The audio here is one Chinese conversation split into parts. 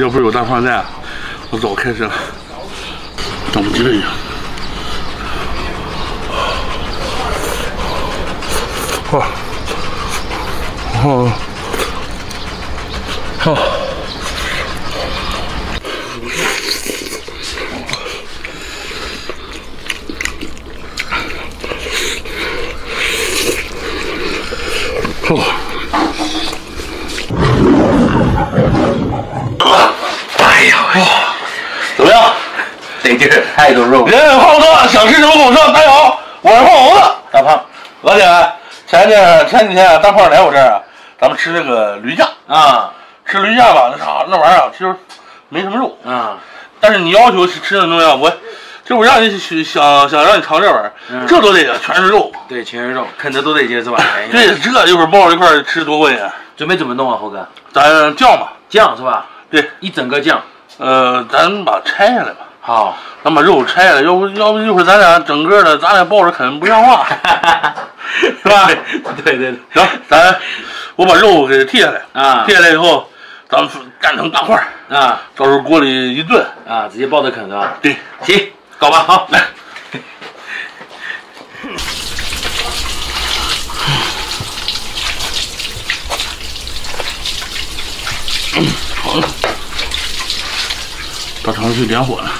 要不是有大放假，我早开始了。等我接一下。哇！哦，好。怎么样？得劲儿，太多肉。人也胖不多，想吃什么跟我说。大友，我是胖猴子，大胖。老铁，前几天大胖来我这儿啊，咱们吃那个驴架啊，吃驴架吧，那玩意儿啊，其实没什么肉啊。但是你要求吃那东西，我让你想让你尝这玩意儿，这都得全是肉。对，全是肉，啃着都得劲是吧？对，这一会儿抱一块儿吃多过瘾。准备弄啊，猴哥？咱酱吧，酱是吧？对，一整个酱。咱把拆下来吧。好，咱把肉拆下来，要不一会儿咱俩整个的，咱俩抱着啃不像话，是吧？对。行，我把肉给剔下来啊，剔下来以后，咱们擀成大块啊，到时候锅里一炖啊，直接抱着啃是吧？对，行，搞吧，好，来。好了。大肠去点火了，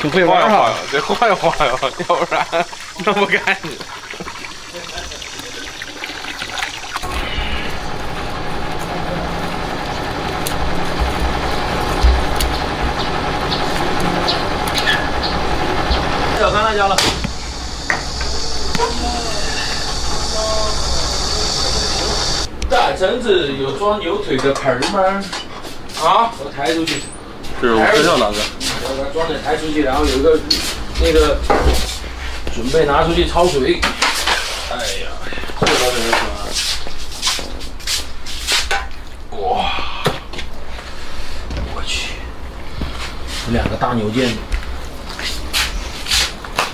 挺会玩哈，得晃悠晃悠，要不然弄不干净。小干辣椒了。大橙子有装牛腿的盆吗？啊，我抬出去。这是我学校拿的。我把它装点抬出去，然后有一个那个准备拿出去焯水。哎呀，这个怎么整？哇！我去，两个大牛腱子。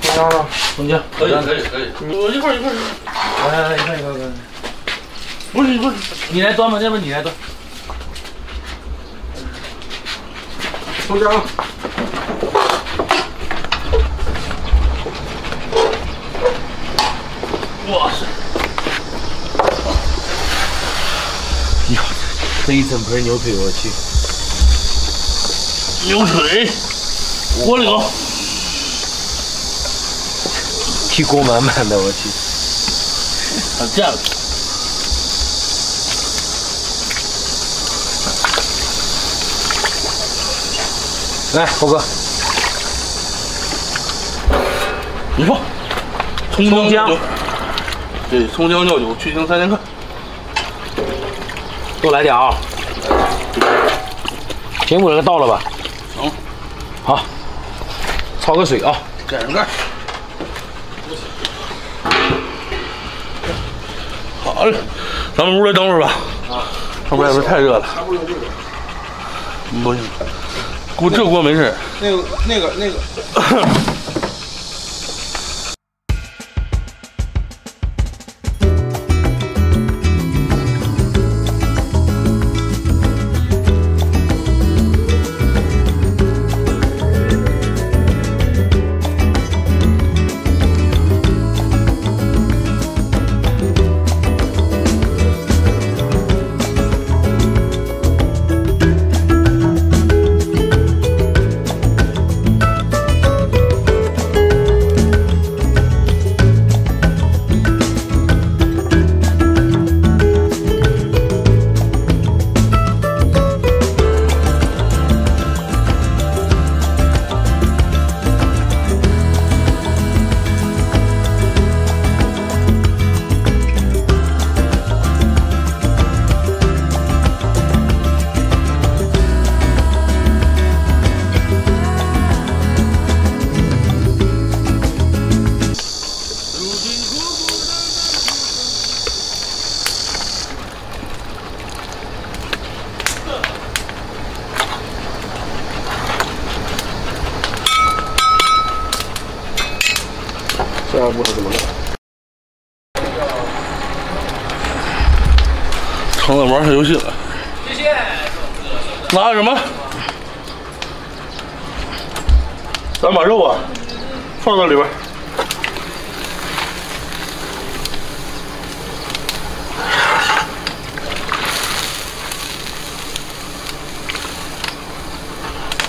中间了，中间。可以。我一会儿。来一块。不是，你来端吧，要不你来端。收家伙。哇塞！呀，这一整盆牛腿，我去。牛腿，锅里头，屁股满满的，我去。好家伙！来，猴哥，你说，葱姜，对，葱姜料酒去腥3000克，多来点啊！苹果这个倒了吧？嗯，好，焯个水啊，盖上盖。好嘞，咱们屋里等会儿吧。啊，外边太热了。不行。锅这锅没事。成了玩下游戏了。拿什么？咱把肉啊放到里边。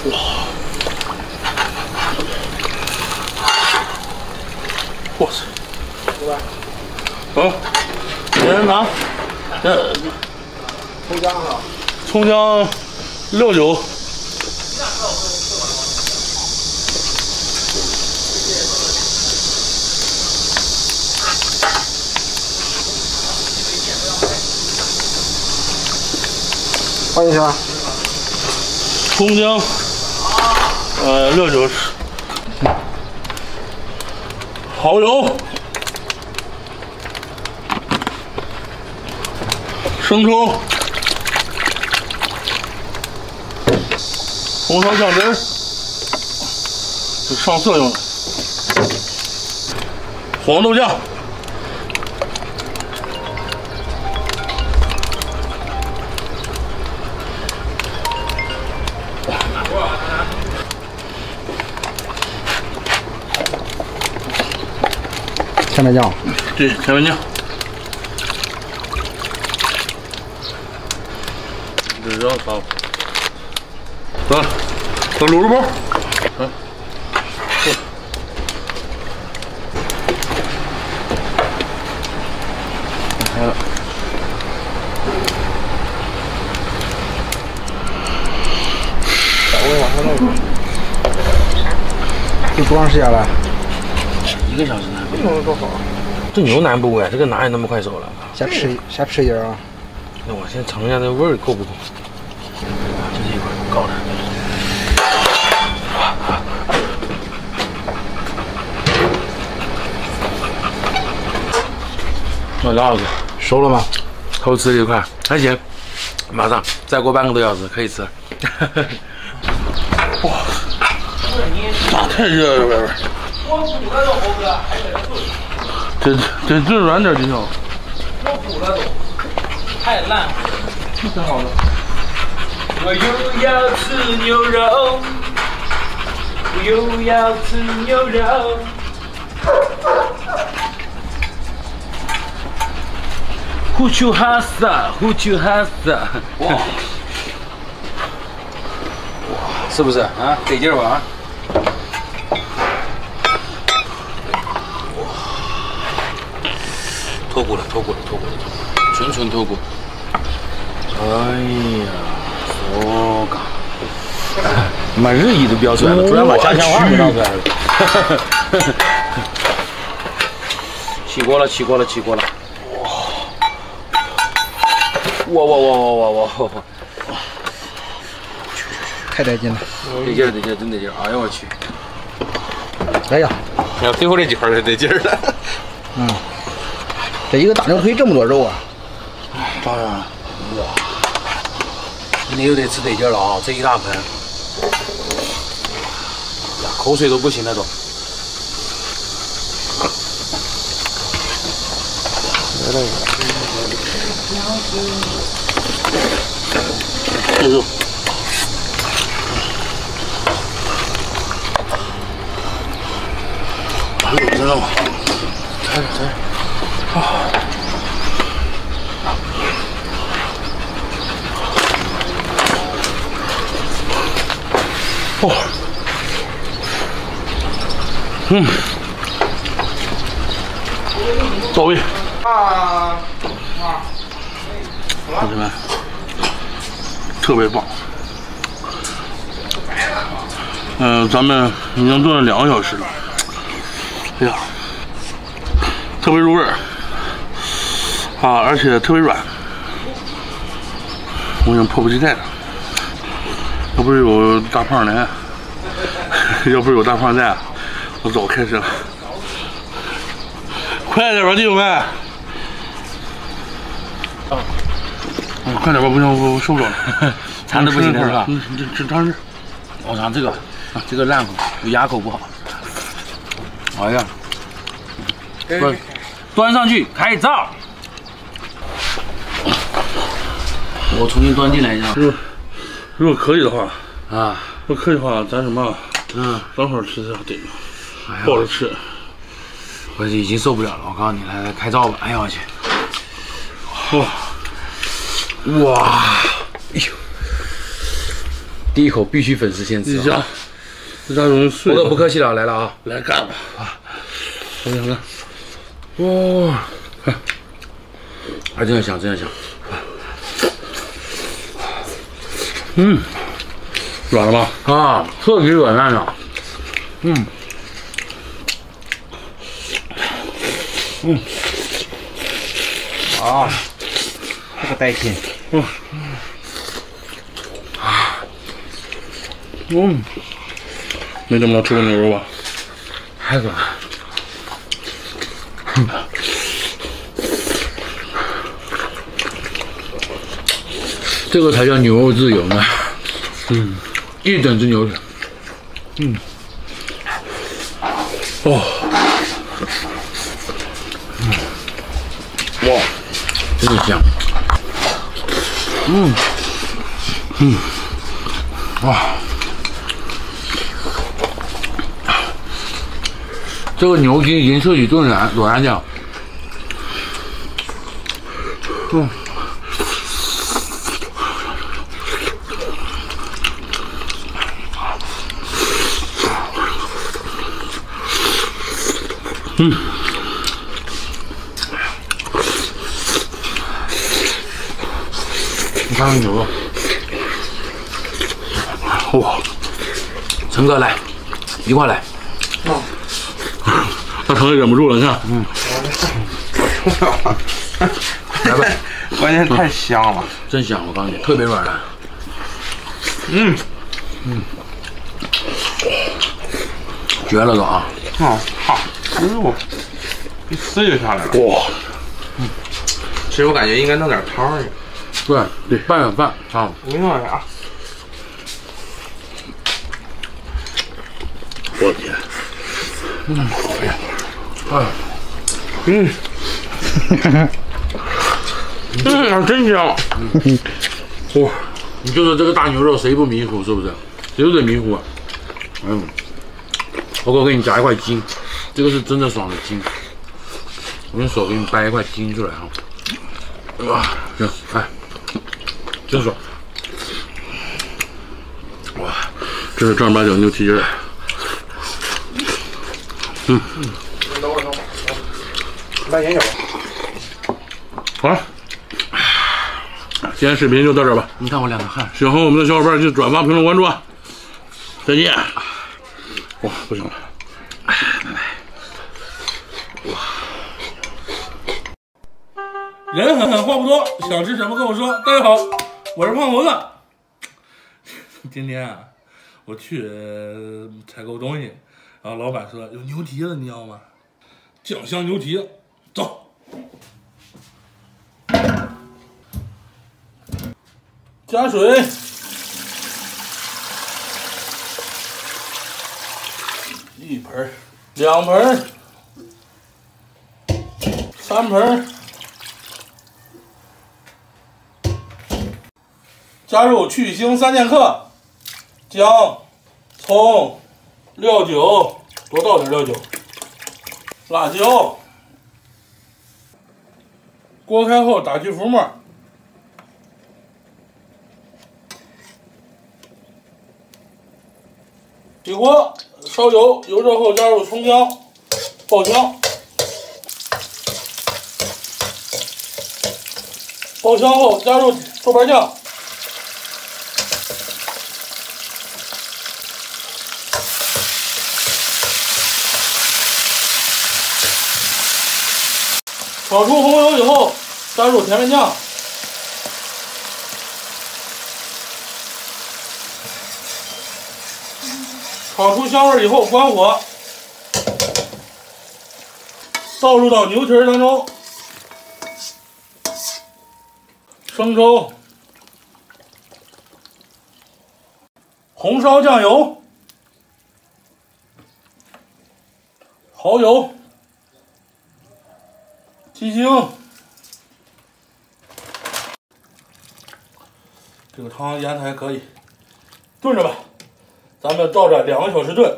哇！哇塞！嗯，先拿，葱姜啊，葱姜6.9。放进去啊，葱姜。 6.9，蚝油，生抽，红烧酱汁儿，就上色用的，黄豆酱，甜面酱，对，甜面酱。这肉烧，来，这卤肉包，来，来了。我往上弄。这多长时间了？ 1个小时呢，这能做好。这牛难不难？这个哪有那么快手了？先吃一点啊。那我先尝一下那味儿够不够？这一块够了。那辣子熟了吗？偷吃一块，还行。马上再过半个多小时可以吃。哇，咋太热了外边？ 得炖软点儿，今后。都煮了都，太烂了。这挺好的。我又要吃牛肉，我又要吃牛肉。呼出哈萨，呼出哈萨。哇！哇，是不是啊？得劲儿吧啊！ 脱骨了，脱骨了，脱骨了，纯脱骨。哎呀，我靠！妈，日语都飙出来了，突然把家乡话给闹出来了。起锅了，起锅了，起锅了！哇！太带劲了！得劲儿，得劲儿，真得劲儿！哎呦我去！哎呀，要最后这几块才得劲儿了。嗯。 这一个大牛腿这么多肉啊！当然了，哇，你又得吃得劲了啊！这一大盆，呀，口水都不行了都。这肉，把肉扔了吧，踩。 啊！哦，嗯，到位。同志们，特别棒。咱们已经炖了2个小时了。哎呀，特别入味儿。 啊，而且特别软，我已经迫不及待了。要不是有大胖来，要不是有大胖在，我早开始了。快点吧，弟兄们！啊，快点吧，不行，我受不了了，馋的不行了。这尝试，我尝这个，这个烂口，有牙口不好。哎呀，端上去，拍照。我重新端进来一下。如果可以的话啊，如果可以的话，咱什么，等会儿吃这个顶，抱着吃。我已经受不了了，我告诉你，来开灶吧！哎呀我去，哇，哎呦，第一口必须粉丝先吃。这家容碎，我都不客气了，来了啊，来干吧啊！怎么样？哇，看，还真要香，真要香。 嗯，软了吧？啊，特别软烂的。啊，这个带劲。没怎么着吃过牛肉吧？还软。这个才叫牛肉自由呢，一整只牛腿，哇，真香，哇，这个牛筋已经彻底软掉，你看看牛肉，哇！陈哥来，一块来。那陈哥忍不住了，你看。来吧，关键太香了，真香！我告诉你，特别软烂。绝了都啊！好。 肉一撕就下来了，哇！其实我感觉应该弄点汤去，对，拌拌饭啊。没弄啥。我天！真香！哇！你就说这个大牛肉谁不迷糊是不是？谁都得迷糊啊！我给你夹一块筋。 这个是真的爽的筋，我用手给你掰一块筋出来哈，哇，行，哎，真爽，哇，这是正儿八经牛蹄筋，等会儿，来点酒。好了，今天视频就到这儿吧。你看我两个汗。喜欢我们的小伙伴就转发、评论、关注啊！再见。哇，不行了。 人狠狠话不多，想吃什么跟我说。大家好，我是胖猴子。今天啊，我去采购东西，然后老板说有牛蹄子，你要吗？酱香牛蹄子，走。加水。一盆，两盆，三盆。 加入去腥3剑客，姜、葱、料酒，多倒点料酒，辣椒。锅开后打去浮沫，起锅烧油，油热后加入葱姜，爆香，爆香后加入豆瓣酱。 炒出红油以后，加入甜面酱，炒出香味以后关火，倒入到牛蹄当中，生抽、红烧酱油、蚝油。 鸡精、这个汤腌的还可以，炖着吧，咱们照着2个小时炖。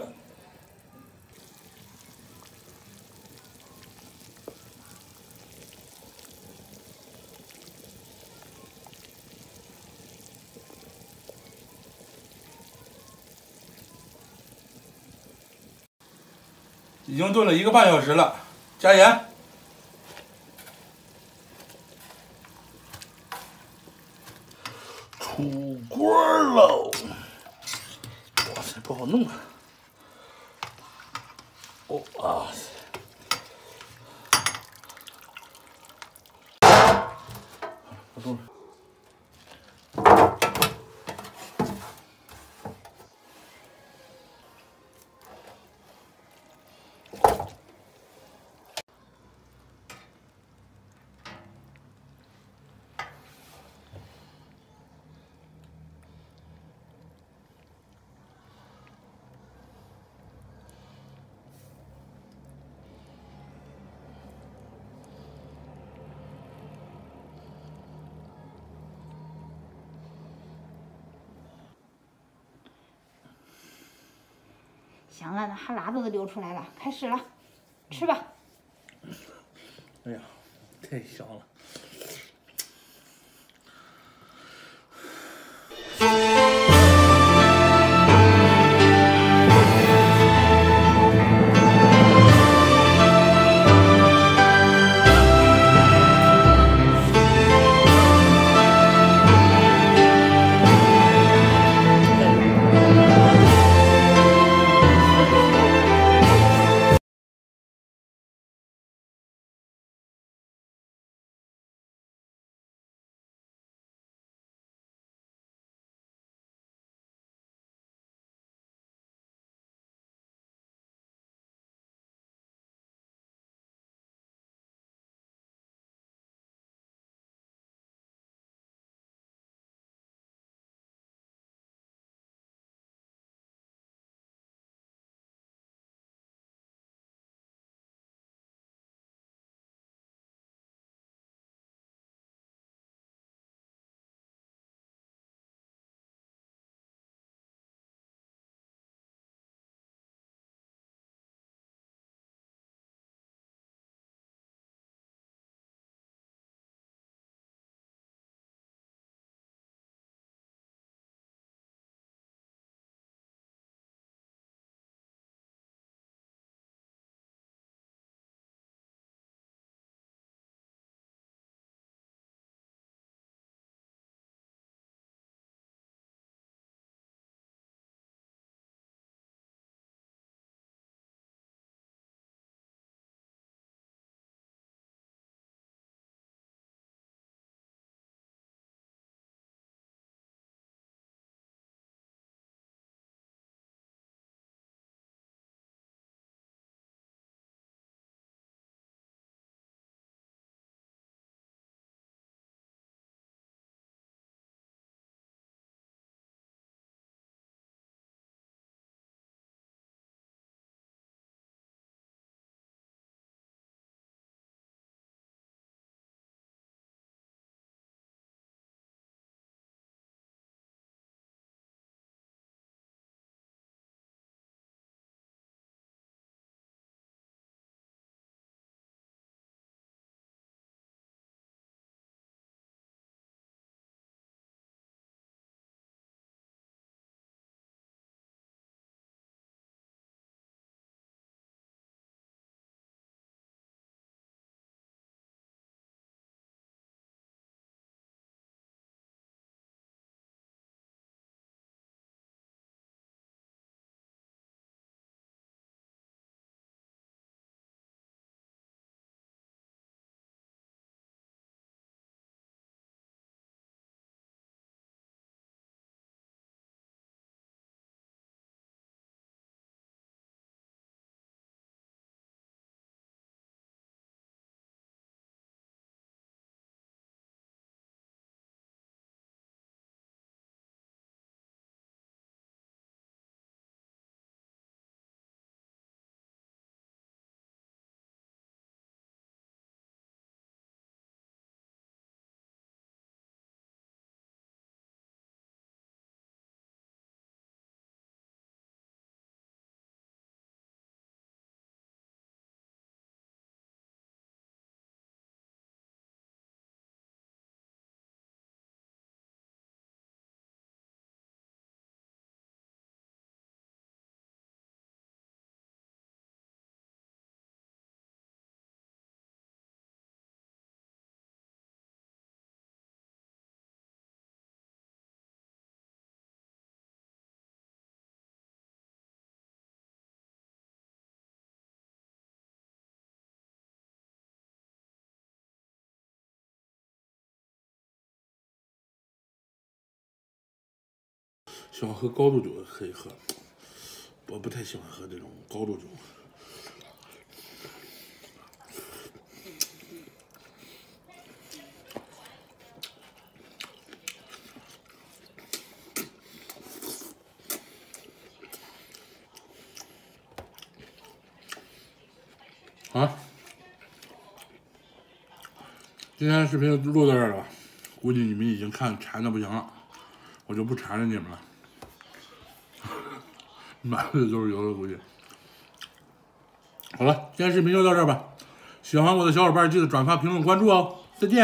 已经炖了1个半小时了，加盐。出锅喽！哇塞，不好弄啊！哦啊！不动了。 行了，那哈喇子都流出来了，开始了，吃吧。哎呀，太香了！喜欢喝高度酒可以喝，我不太喜欢喝这种高度酒。啊，今天视频录到这儿了，估计你们已经看馋的不行了，我就不馋着你们了。 满嘴都是油了，估计。好了，今天视频就到这儿吧。喜欢我的小伙伴，记得转发、评论、关注哦。再见。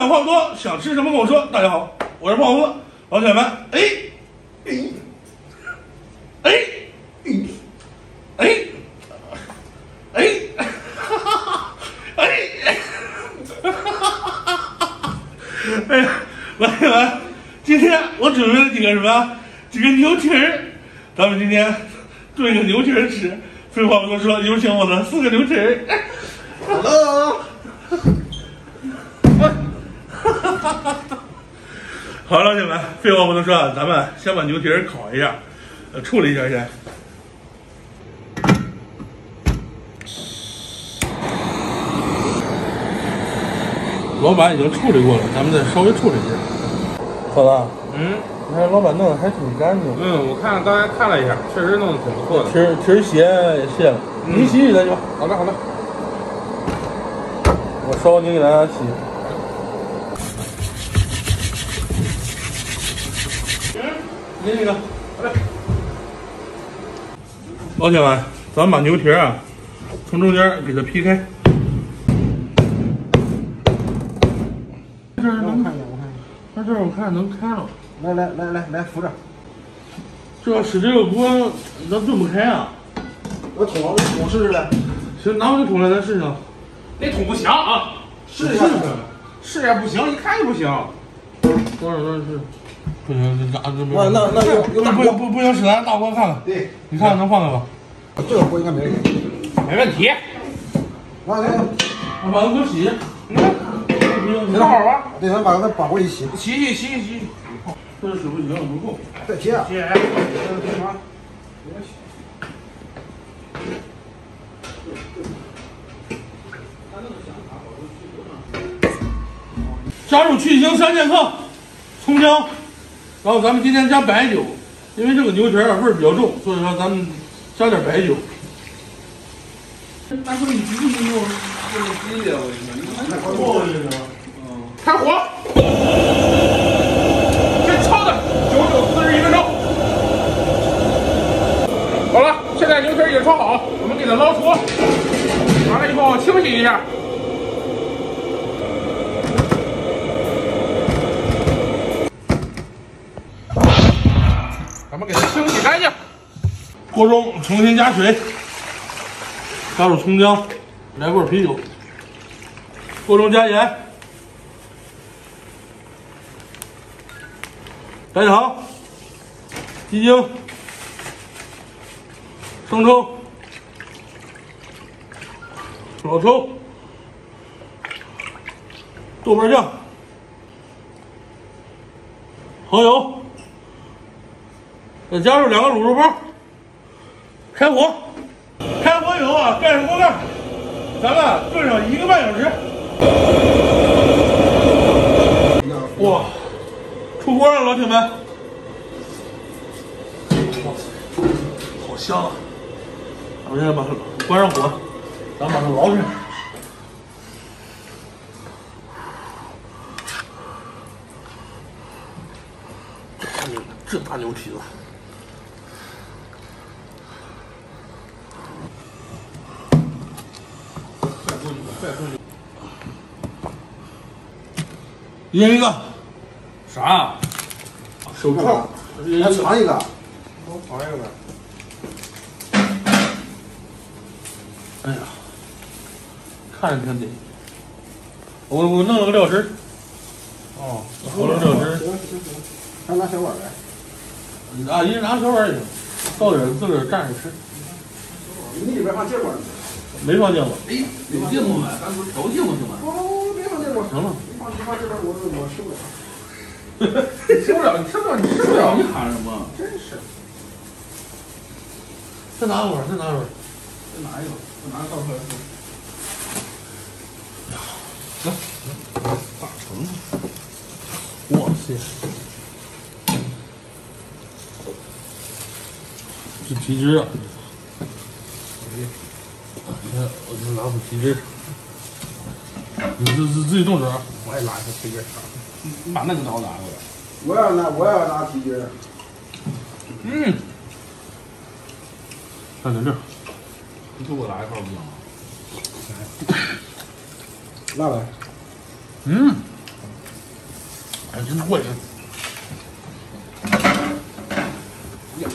话不多，想吃什么跟我说。大家好，我是胖胡子，老铁们，哎，老铁们，今天我准备了几个什么？几个牛蹄儿。 咱们今天炖个牛蹄儿吃，废话不多说，有请我的四个牛蹄儿。Hello， 好了，兄弟们，废话不多说，咱们先把牛蹄儿烤一下，处理一下先。老板已经处理过了，咱们再稍微处理一下。好了，嗯。 你看老板弄的还挺干净。嗯，我看刚才看了一下，确实弄的挺不错的。蹄鞋也卸了，你洗洗它去吧。好的，好的。我稍微给大家洗。您那个，来。老铁们，咱们把牛蹄啊，从中间给它劈开。这儿能看见，我看见。那这儿我看能开了。 来，扶着。这要使这个锅，咱炖不开啊。我桶试试来。行，拿我这桶来，咱试试。那桶不行啊，试试不行，一看就不行。多少是？不行，那不行，使咱大锅看看。对，你看能放开吧？这个锅应该没问题。没问题。来，我把它给我洗。洗得好啊？对，咱把锅一洗。洗。 这水不行，不够。再接啊！接啊！加入去腥3剑客，葱姜，然后咱们今天加白酒，因为这个牛蹄啊味儿比较重，所以说咱们加点白酒。大哥，你急不急用这个鸡呀？我跟你说，开火。 好了，现在牛蹄也焯好，我们给它捞出，完了以后清洗一下。咱们给它清洗干净。锅中重新加水，加入葱姜，来罐啤酒。锅中加盐，白糖、鸡精。 生抽、老抽、豆瓣酱、蚝油，再加入2个卤肉包，开火。开火以后啊，盖上锅盖，咱们炖上1个半小时。哇，出锅了，老铁们！好香啊！ 我现在把它关上火，咱把它捞出来。这大牛蹄子，快过去！一人一个，啥？手铐？还藏一个？我藏一个呗。 哎呀，看着挺得意。我弄了个料汁儿。哦，我弄料汁儿。行，咱拿小碗来。啊，一人拿小碗也行，倒点自个儿蘸着吃。你里边放芥末没？没放芥末。哎，有芥末吗？咱不是调芥末去吗？哦，没放芥末。行了。放芥末我吃不了。你听不了，你听不了，你听不了，你喊什么？真是。再拿一会儿，再拿一会儿，再拿一会儿，再拿一道出来说。来，大橙，哇塞！这皮筋啊！你看，我就拿副皮筋。 你自己动手，我也拿一个皮筋儿。你把那个刀拿过来。我要拿皮筋儿。嗯。3.6。你给我拿一块不行吗？来呗。嗯。哎，真过瘾。呀，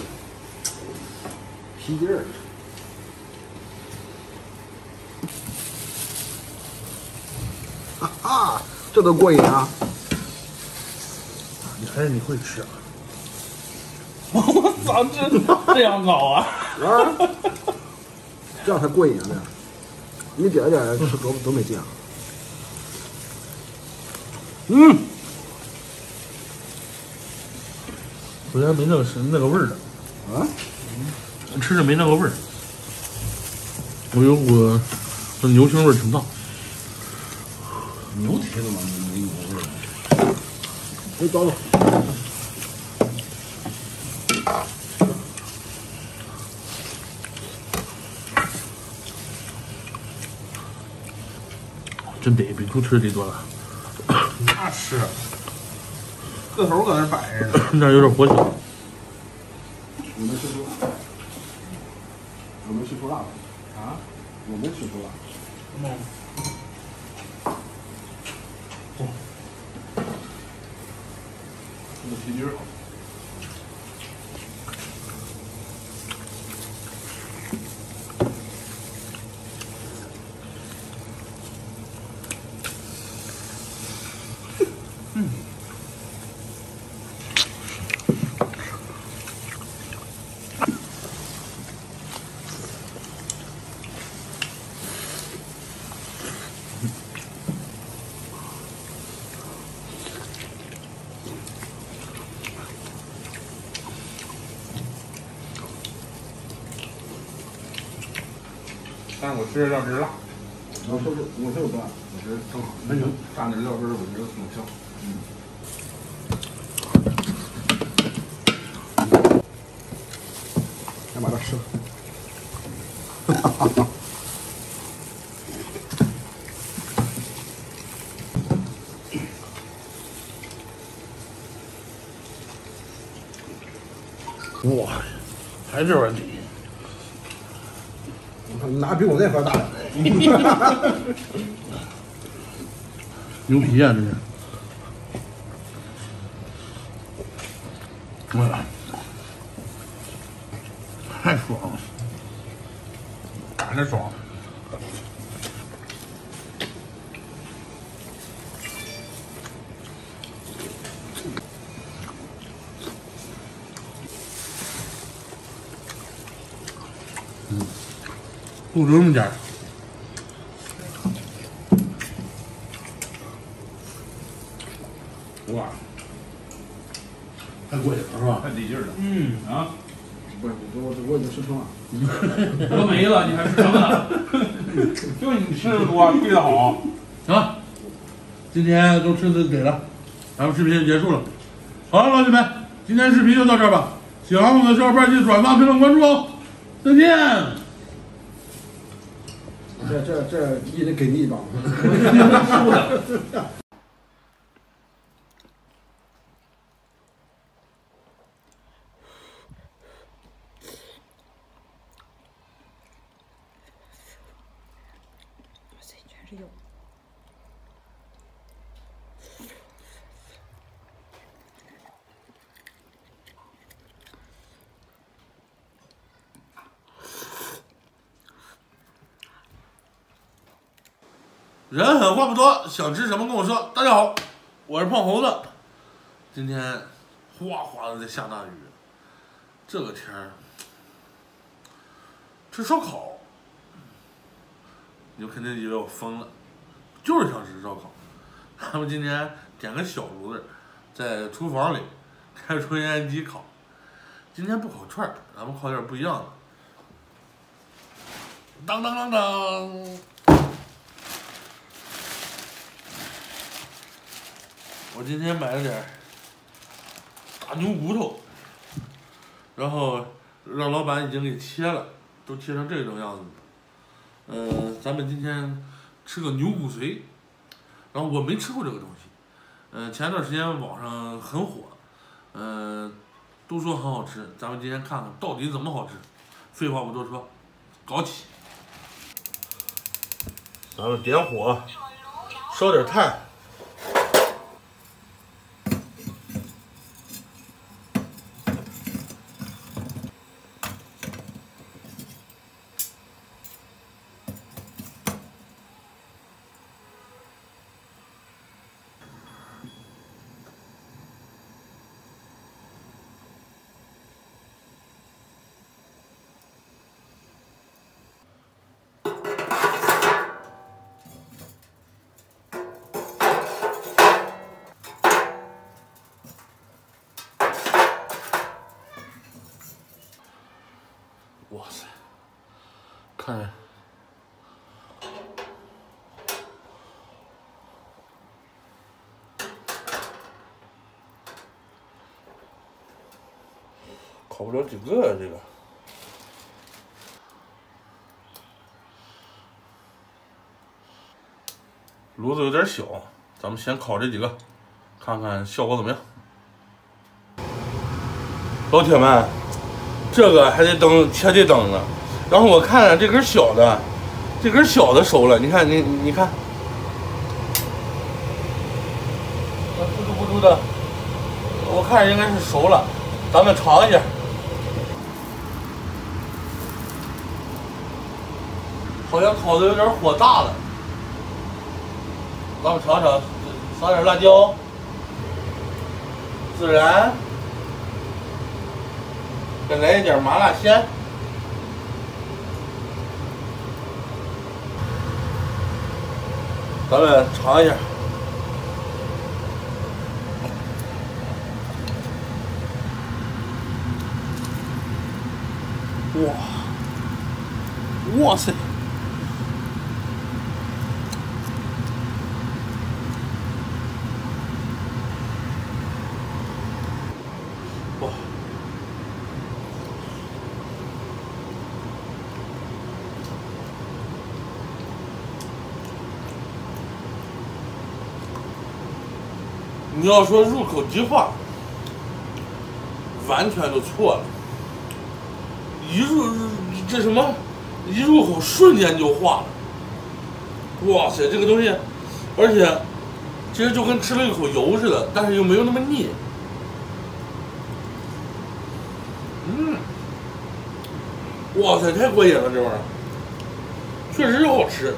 皮筋儿。 啊，这都过瘾啊！你还是你会吃啊！我操，这样搞啊！啊，这样才过瘾呢、啊！你点一点吃多没劲啊！嗯，昨天没那个味儿了啊！吃着没那个味儿，我有股牛腥味挺大。 牛蹄子嘛，没牛味儿。给我找找。真比猪吃的多了。那是，个头搁那摆着呢。那有点火气。我没吃出辣。我没吃出辣吧？啊？我没吃出辣。嗯。 这个皮筋儿，嗯，但我吃着料汁辣，我说不辣，我觉得正好，那就蘸点料汁，我觉得挺香。嗯，先把它吃了。哈哈哈。哇，还这玩意！ 拿比我那块大的，牛皮啊，这是。哎呀，太爽了，赶着爽。嗯。 不止那么点儿，哇，太过瘾了是吧？太得劲儿了。嗯啊，我已经吃撑了，都没了，你还吃撑了？就你吃的多，睡得好。行，今天都吃的给了，咱们视频就结束了。好了，老铁们，今天视频就到这儿吧。喜欢我们的小伙伴记得转发、评论、关注哦。再见。 这一人给你一把，这全是油。人狠话不多，想吃什么跟我说。大家好，我是胖猴子。今天哗哗的在下大雨，这个天儿吃烧烤，你们肯定以为我疯了，就是想吃烧烤。咱们今天点个小炉子，在厨房里开抽烟机烤。今天不烤串儿，咱们烤点不一样的。当当当当！我今天买了点大牛骨头，然后让老板已经给切了，都切成这种样子。咱们今天吃个牛骨髓。 然后我没吃过这个东西，前段时间网上很火，都说很好吃，咱们今天看看到底怎么好吃。废话不多说，搞起！咱们点火，烧点炭。哇塞，看，烤不了几个呀、啊，这个。 炉子有点小，咱们先烤这几个，看看效果怎么样。老铁们，这个还得等，还得等呢。然后我看这根小的，这根小的熟了，你看，你看，咕嘟咕嘟的，我看应该是熟了，咱们尝一下。 好像烤的有点火大了。 咱们尝尝，撒点辣椒、孜然，再来一点麻辣鲜。咱们尝一下。哇，哇塞！ 你要说入口即化，完全都错了。一入口瞬间就化了。哇塞，这个东西，而且其实就跟吃了一口油似的，但是又没有那么腻。哇塞，太过瘾了，这玩意儿，确实好吃。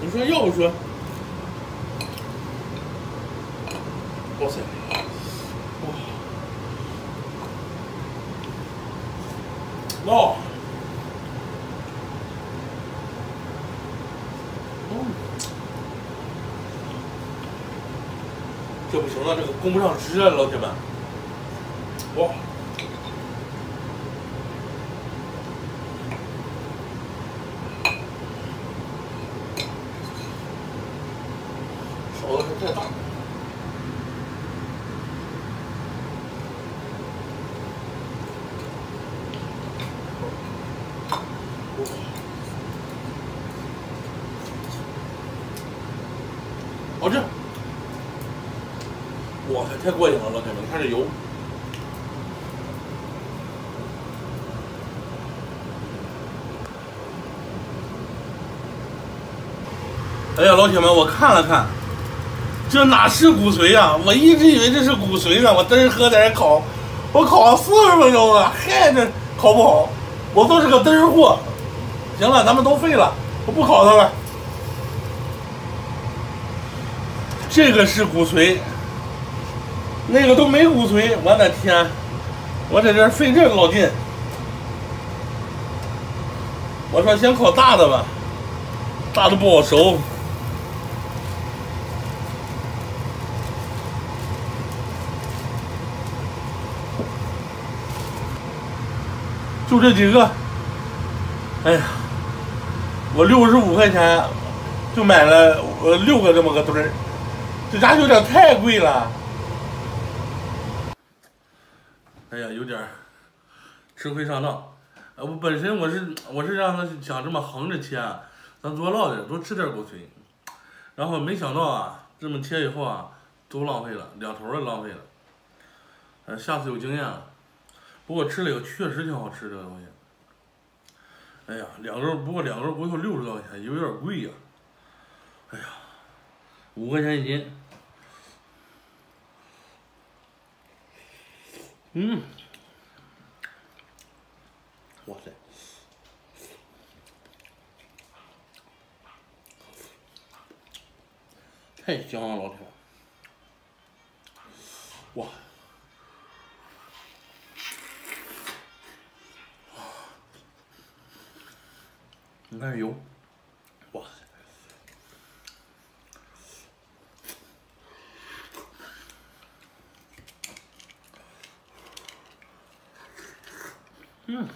你说要不说？ 哇塞！哇！哇！这不行了，这个供不上吃啊，老铁们！哇！勺子太大。 好吃！哇塞，太过瘾了，老铁们！你看这油，哎呀，老铁们，我看了看，这哪是骨髓呀、啊？我一直以为这是骨髓呢，我嘚喝在这烤，我烤了40分钟了，嗨，这烤不好，我都是个嘚货。行了，咱们都废了，我不烤它了。 这个是骨髓，那个都没骨髓，我的天！我在这费这老劲。我说先烤大的吧，大的不好熟。就这几个。哎呀，我65块钱就买了6个这么个墩儿，这家有点太贵了。哎呀，有点吃亏上当。我本身我是让他想这么横着切，咱多烙点，多吃点狗髓。然后没想到啊，这么切以后啊，都浪费了，两头也浪费了。下次有经验了。不过吃了以后确实挺好吃，这个东西。哎呀，不过两根骨头60多块钱，有点贵呀。哎呀，5块钱1斤。嗯。哇塞！太香了，老铁！哇！你看油，哇塞！嗯，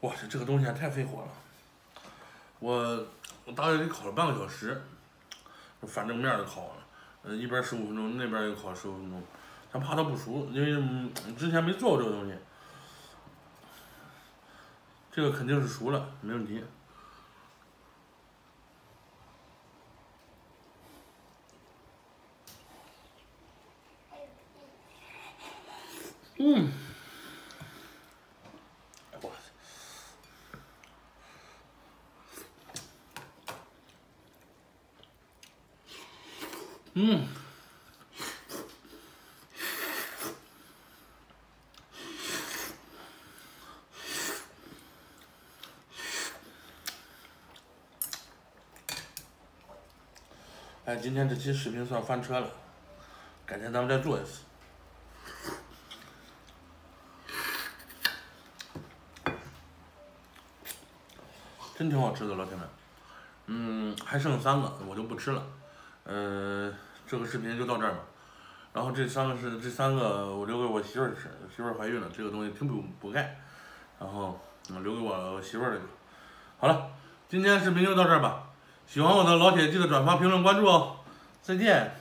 哇塞，这个东西还太费火了。我大概得烤了半个小时，反正面的烤，一边15分钟，那边又烤15分钟。 咱怕它不熟，因为之前没做过这个东西，这个肯定是熟了，没问题。嗯，哇塞，嗯。 哎，今天这期视频算翻车了，改天咱们再做一次。真挺好吃的，老铁们。还剩3个，我就不吃了。这个视频就到这儿吧。然后这三个我留给我媳妇儿吃，媳妇儿怀孕了，这个东西挺补钙，然后留给我媳妇儿了。好了，今天视频就到这儿吧。 喜欢我的老铁，记得转发、评论、关注哦！再见。